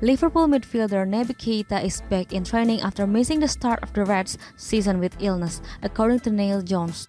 Liverpool midfielder Naby Keita is back in training after missing the start of the Reds season with illness, according to Neil Jones.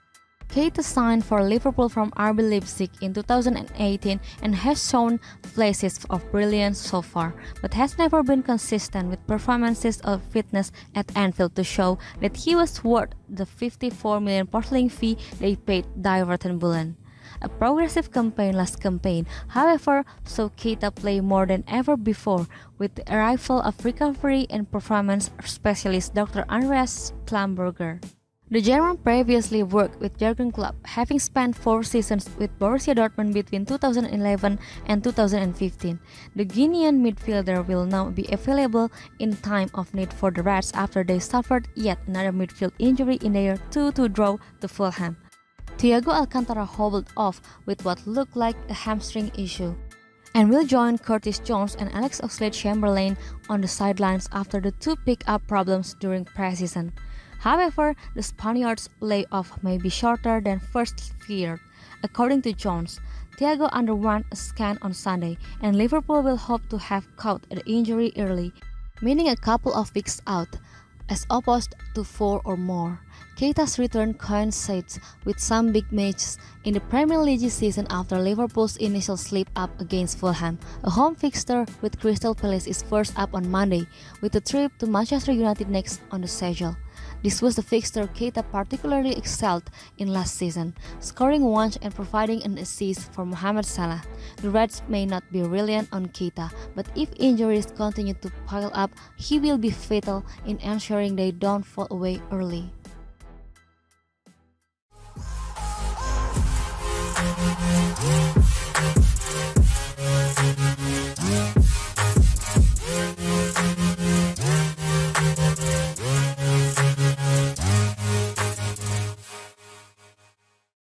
Keita signed for Liverpool from RB Leipzig in 2018 and has shown flashes of brilliance so far, but has never been consistent with performances or fitness at Anfield to show that he was worth the 54 million portling fee they paid Die Roten Bullen. A progressive campaign last campaign, however, saw Keita play more than ever before, with the arrival of recovery and performance specialist Dr Andreas Klamberger. The German previously worked with Jurgen Klopp, having spent 4 seasons with Borussia Dortmund between 2011 and 2015. The Guinean midfielder will now be available in time of need for the Reds after they suffered yet another midfield injury in their 2-2 draw to Fulham. Thiago Alcantara hobbled off with what looked like a hamstring issue, and will join Curtis Jones and Alex Oxlade-Chamberlain on the sidelines after the two picked up problems during preseason. However, the Spaniards' layoff may be shorter than first feared. According to Jones, Thiago underwent a scan on Sunday, and Liverpool will hope to have caught the injury early, meaning a couple of weeks out, as opposed to 4 or more. Keita's return coincides with some big matches in the Premier League season after Liverpool's initial slip-up against Fulham. A home fixture with Crystal Palace is first up on Monday, with a trip to Manchester United next on the schedule. This was the fixture Keita particularly excelled in last season, scoring once and providing an assist for Mohamed Salah. The Reds may not be reliant on Keita, but if injuries continue to pile up, he will be fatal in ensuring they don't fall away early.